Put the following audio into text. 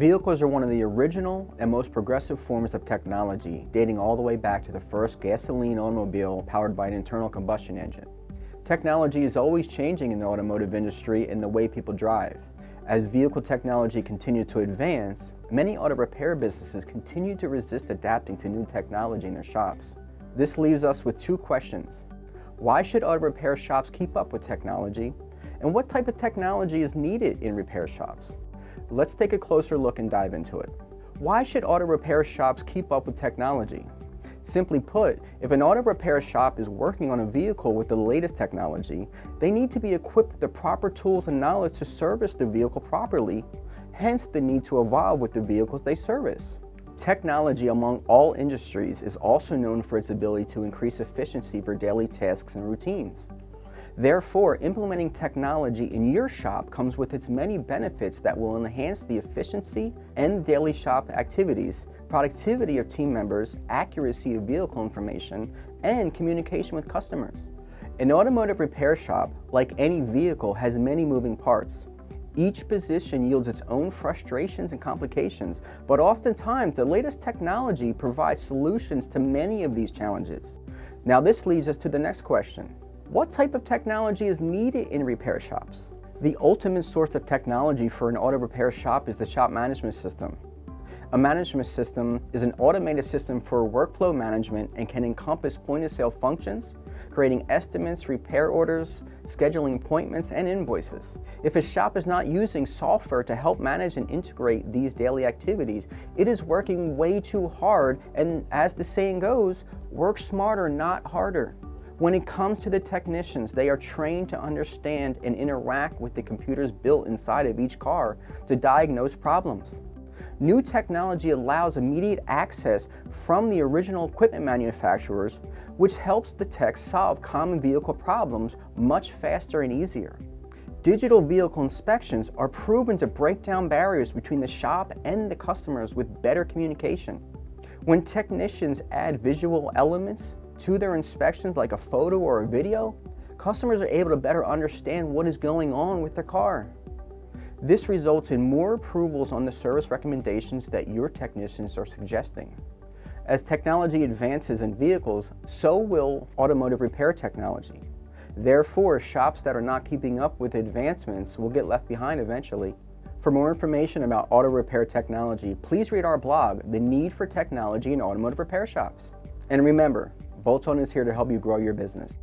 Vehicles are one of the original and most progressive forms of technology, dating all the way back to the first gasoline automobile powered by an internal combustion engine. Technology is always changing in the automotive industry and the way people drive. As vehicle technology continued to advance, many auto repair businesses continued to resist adapting to new technology in their shops. This leaves us with two questions. Why should auto repair shops keep up with technology? And what type of technology is needed in repair shops? Let's take a closer look and dive into it. Why should auto repair shops keep up with technology? Simply put, if an auto repair shop is working on a vehicle with the latest technology, they need to be equipped with the proper tools and knowledge to service the vehicle properly, hence the need to evolve with the vehicles they service. Technology among all industries is also known for its ability to increase efficiency for daily tasks and routines. Therefore, implementing technology in your shop comes with its many benefits that will enhance the efficiency and daily shop activities, productivity of team members, accuracy of vehicle information, and communication with customers. An automotive repair shop, like any vehicle, has many moving parts. Each position yields its own frustrations and complications, but oftentimes the latest technology provides solutions to many of these challenges. Now this leads us to the next question. What type of technology is needed in repair shops? The ultimate source of technology for an auto repair shop is the shop management system. A management system is an automated system for workflow management and can encompass point-of-sale functions, creating estimates, repair orders, scheduling appointments, and invoices. If a shop is not using software to help manage and integrate these daily activities, it is working way too hard, and as the saying goes, work smarter, not harder. When it comes to the technicians, they are trained to understand and interact with the computers built inside of each car to diagnose problems. New technology allows immediate access from the original equipment manufacturers, which helps the tech solve common vehicle problems much faster and easier. Digital vehicle inspections are proven to break down barriers between the shop and the customers with better communication. When technicians add visual elements to their inspections, like a photo or a video, customers are able to better understand what is going on with their car. This results in more approvals on the service recommendations that your technicians are suggesting. As technology advances in vehicles, so will automotive repair technology. Therefore, shops that are not keeping up with advancements will get left behind eventually. For more information about auto repair technology, please read our blog, The Need for Technology in Automotive Repair Shops. And remember, Bolt On is here to help you grow your business.